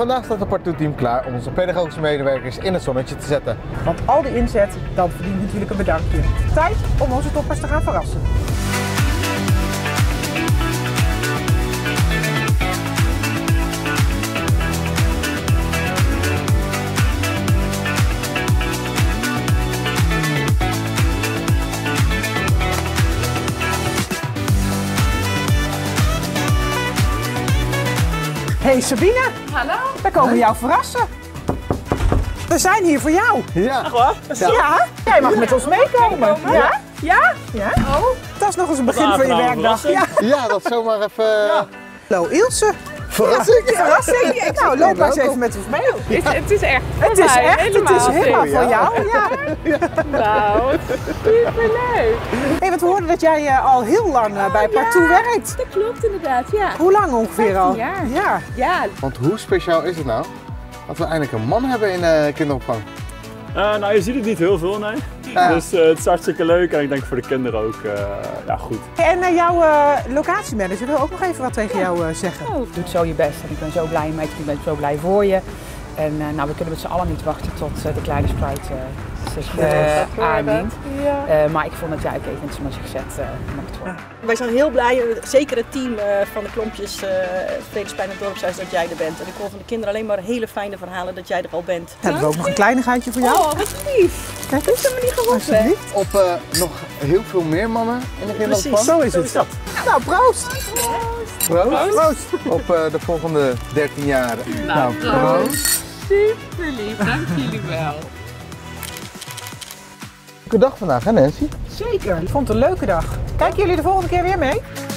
Vandaag staat het Partou-team klaar om onze pedagogische medewerkers in het zonnetje te zetten. Want al die inzet, dat verdient natuurlijk een bedankje. Tijd om onze toppers te gaan verrassen. Hey Sabine, hallo. Wij komen jou verrassen. We zijn hier voor jou. Ja. Ach wat? Ja. Jij mag met ons meekomen. Ja? Ja? Ja. Oh. Dat is nog eens een begin van je werkdag. Ja. Ja, dat zomaar even... Ja. Hallo Ilse. Verrassing. Ja. Verrassing. Nou, loop maar eens even met ons mee. Ja. Het is echt voor Het is helemaal voor jou. Ja. Ja. Nou, superleuk. Hey, want we hoorden dat jij al heel lang bij Partou werkt. Dat klopt inderdaad, ja. Hoe lang ongeveer al? 15 jaar. Ja. Ja. Want hoe speciaal is het nou dat we eindelijk een man hebben in kinderopvang? Nou, je ziet het niet heel veel, nee. Ja. Dus het is hartstikke leuk en ik denk voor de kinderen ook goed. En jouw locatiemanager wil ook nog even wat tegen jou zeggen. Oh, doe zo je best en ik ben zo blij met je, ik ben zo blij voor je. En we kunnen met z'n allen niet wachten tot de kleine spruit zich aandient. Ja. Maar ik vond dat jij ook even iets met zich zet mocht worden. Wij zijn heel blij, zeker het team van de klompjes Vredespijn en Dorpshuis, dat jij er bent. En ik hoor van de kinderen alleen maar hele fijne verhalen dat jij er al bent. Ja, hebben we ook nog een kleinigheidje voor jou? Oh, wat lief! Kijk, dat is hem niet gewonnen. Op nog heel veel meer mannen in de kinderopvang. Precies, zo is het. Ja. Nou, proost! Proost! Proost. Proost. Op de volgende 13 jaar. Nou, proost! Super lief, dank jullie wel. Leuke dag vandaag, hè Nancy? Zeker, ik vond het een leuke dag. Kijken jullie de volgende keer weer mee?